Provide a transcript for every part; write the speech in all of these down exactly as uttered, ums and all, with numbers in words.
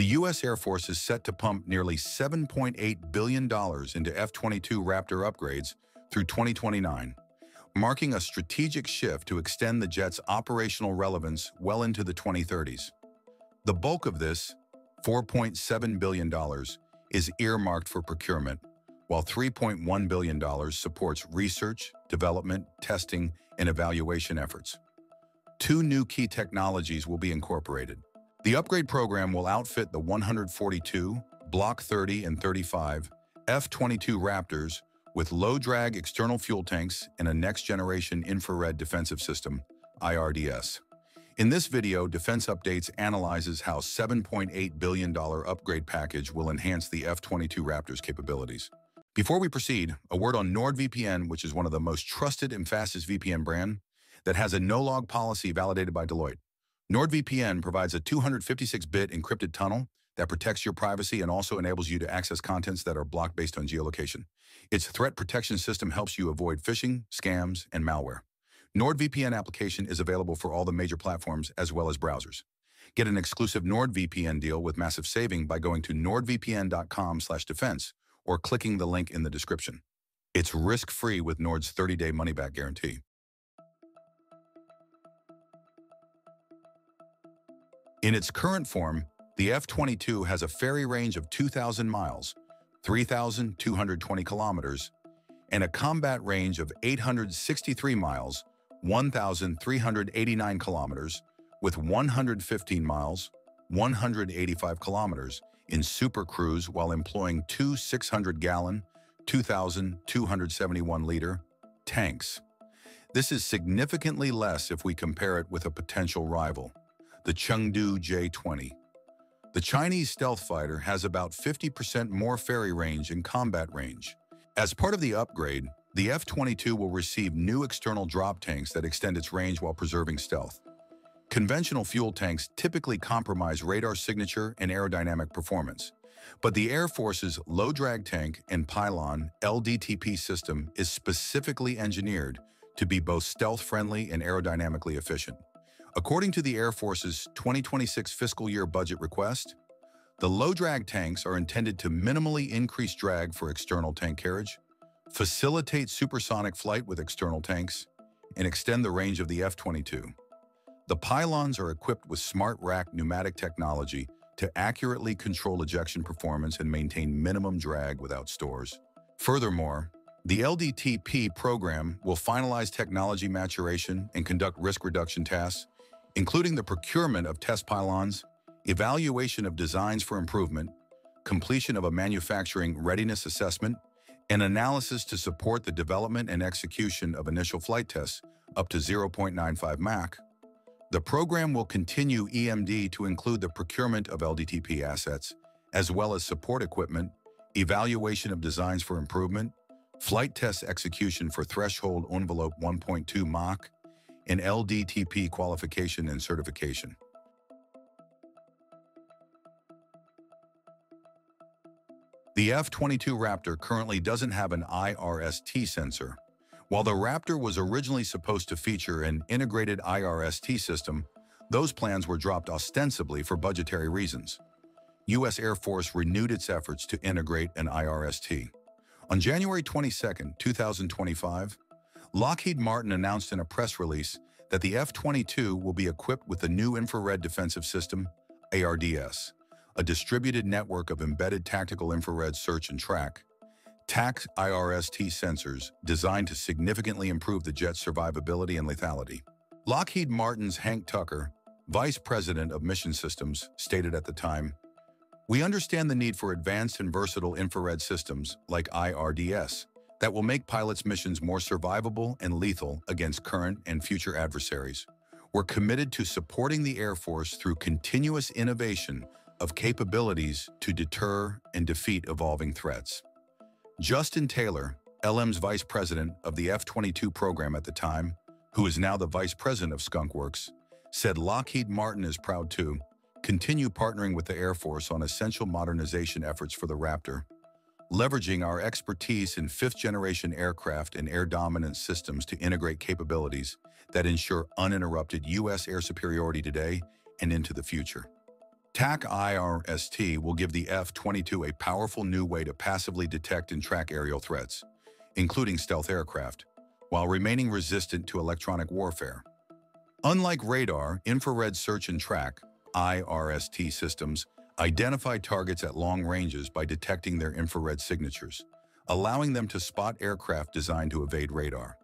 The U S Air Force is set to pump nearly seven point eight billion dollars into F twenty-two Raptor upgrades through twenty twenty-nine, marking a strategic shift to extend the jet's operational relevance well into the twenty thirties. The bulk of this, four point seven billion dollars, is earmarked for procurement, while three point one billion dollars supports research, development, testing, and evaluation efforts. Two new key technologies will be incorporated. The upgrade program will outfit the one forty-two, Block thirty and thirty-five, F twenty-two Raptors with low-drag external fuel tanks and a next-generation infrared defensive system, I R D S. In this video, Defense Updates analyzes how seven point eight billion dollars upgrade package will enhance the F twenty-two Raptor's capabilities. Before we proceed, a word on NordVPN, which is one of the most trusted and fastest V P N brand that has a no-log policy validated by Deloitte. NordVPN provides a two hundred fifty-six bit encrypted tunnel that protects your privacy and also enables you to access contents that are blocked based on geolocation. Its threat protection system helps you avoid phishing, scams, and malware. NordVPN application is available for all the major platforms as well as browsers. Get an exclusive NordVPN deal with massive saving by going to nordvpn dot com slash defense or clicking the link in the description. It's risk-free with Nord's thirty day money-back guarantee. In its current form, the F twenty-two has a ferry range of two thousand miles, three thousand two hundred twenty kilometers, and a combat range of eight hundred sixty-three miles, one thousand three hundred eighty-nine kilometers, with one hundred fifteen miles, one hundred eighty-five kilometers, in Super Cruise while employing two six hundred gallon, two thousand two hundred seventy-one liter tanks. This is significantly less if we compare it with a potential rival, the Chengdu J twenty. The Chinese stealth fighter has about fifty percent more ferry range and combat range. As part of the upgrade, the F twenty-two will receive new external drop tanks that extend its range while preserving stealth. Conventional fuel tanks typically compromise radar signature and aerodynamic performance, but the Air Force's low-drag tank and pylon L D T P system is specifically engineered to be both stealth-friendly and aerodynamically efficient. According to the Air Force's twenty twenty-six fiscal year budget request, the low-drag tanks are intended to minimally increase drag for external tank carriage, facilitate supersonic flight with external tanks, and extend the range of the F twenty-two. The pylons are equipped with smart rack pneumatic technology to accurately control ejection performance and maintain minimum drag without stores. Furthermore, the L D T P program will finalize technology maturation and conduct risk reduction tasks, including the procurement of test pylons, evaluation of designs for improvement, completion of a manufacturing readiness assessment, and analysis to support the development and execution of initial flight tests up to zero point nine five Mach. The program will continue E M D to include the procurement of L D T P assets, as well as support equipment, evaluation of designs for improvement, flight test execution for threshold envelope one point two Mach, and L D T P qualification and certification. The F twenty-two Raptor currently doesn't have an I R S T sensor. While the Raptor was originally supposed to feature an integrated I R S T system, those plans were dropped ostensibly for budgetary reasons. U S Air Force renewed its efforts to integrate an I R S T. On January twenty-second, two thousand twenty-five, Lockheed Martin announced in a press release that the F twenty-two will be equipped with the new infrared defensive system, I R D S, a distributed network of embedded tactical infrared search and track, TAC I R S T sensors designed to significantly improve the jet's survivability and lethality. Lockheed Martin's Hank Tucker, Vice President of Mission Systems, stated at the time, "We understand the need for advanced and versatile infrared systems like I R D S, that will make pilots' missions more survivable and lethal against current and future adversaries. We're committed to supporting the Air Force through continuous innovation of capabilities to deter and defeat evolving threats." Justin Taylor, L M's Vice President of the F twenty-two program at the time, who is now the Vice President of Skunk Works, said Lockheed Martin is proud to continue partnering with the Air Force on essential modernization efforts for the Raptor, leveraging our expertise in fifth-generation aircraft and air dominance systems to integrate capabilities that ensure uninterrupted U S air superiority today and into the future. TAC I R S T will give the F twenty-two a powerful new way to passively detect and track aerial threats, including stealth aircraft, while remaining resistant to electronic warfare. Unlike radar, infrared search and track, I R S T systems identify targets at long ranges by detecting their infrared signatures, allowing them to spot aircraft designed to evade radar.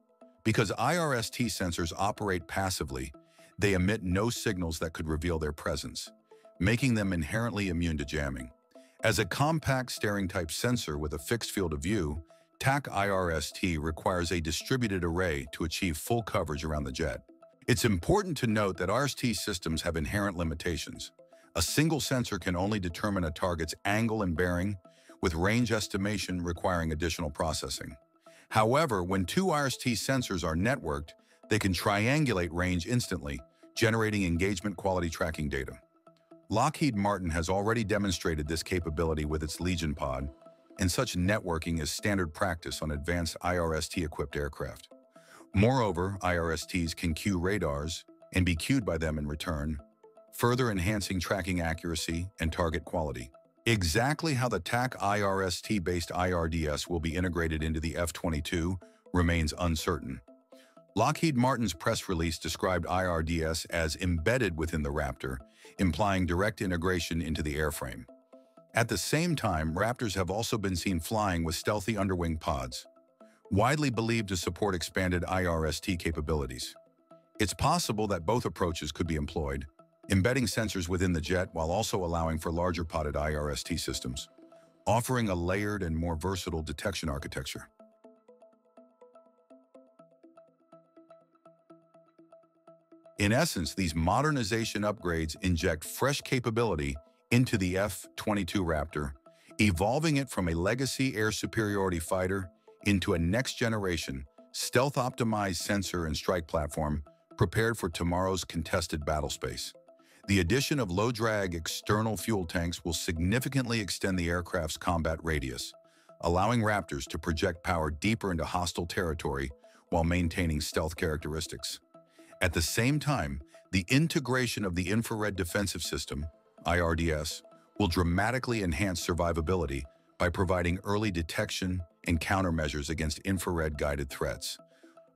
Because I R S T sensors operate passively, they emit no signals that could reveal their presence, making them inherently immune to jamming. As a compact staring-type sensor with a fixed field of view, TAC I R S T requires a distributed array to achieve full coverage around the jet. It's important to note that I R S T systems have inherent limitations. A single sensor can only determine a target's angle and bearing, with range estimation requiring additional processing. However, when two I R S T sensors are networked, they can triangulate range instantly, generating engagement quality tracking data. Lockheed Martin has already demonstrated this capability with its Legion pod, and such networking is standard practice on advanced I R S T-equipped aircraft. Moreover, I R S Ts can cue radars and be cued by them in return, further enhancing tracking accuracy and target quality. Exactly how the TAC I R S T-based I R D S will be integrated into the F twenty-two remains uncertain. Lockheed Martin's press release described I R D S as embedded within the Raptor, implying direct integration into the airframe. At the same time, Raptors have also been seen flying with stealthy underwing pods, widely believed to support expanded I R S T capabilities. It's possible that both approaches could be employed, embedding sensors within the jet while also allowing for larger podded I R S T systems, offering a layered and more versatile detection architecture. In essence, these modernization upgrades inject fresh capability into the F twenty-two Raptor, evolving it from a legacy air superiority fighter into a next-generation, stealth-optimized sensor and strike platform prepared for tomorrow's contested battlespace. The addition of low-drag external fuel tanks will significantly extend the aircraft's combat radius, allowing Raptors to project power deeper into hostile territory while maintaining stealth characteristics. At the same time, the integration of the Infrared Defensive System, I R D S, will dramatically enhance survivability by providing early detection and countermeasures against infrared-guided threats,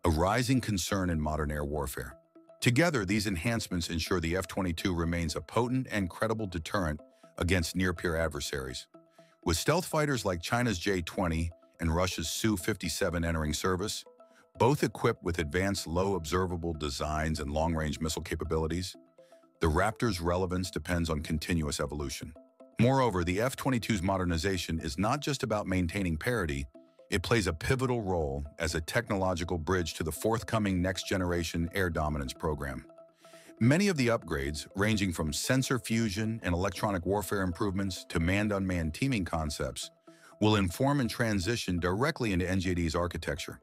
a rising concern in modern air warfare. Together, these enhancements ensure the F twenty-two remains a potent and credible deterrent against near-peer adversaries. With stealth fighters like China's J twenty and Russia's S U fifty-seven entering service, both equipped with advanced low-observable designs and long-range missile capabilities, the Raptor's relevance depends on continuous evolution. Moreover, the F twenty-two's modernization is not just about maintaining parity, it plays a pivotal role as a technological bridge to the forthcoming next-generation air dominance program. Many of the upgrades, ranging from sensor fusion and electronic warfare improvements to manned-unmanned teaming concepts, will inform and transition directly into N J D's architecture.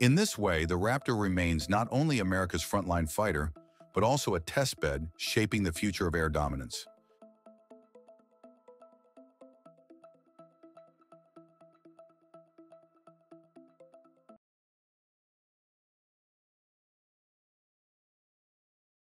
In this way, the Raptor remains not only America's frontline fighter, but also a testbed shaping the future of air dominance.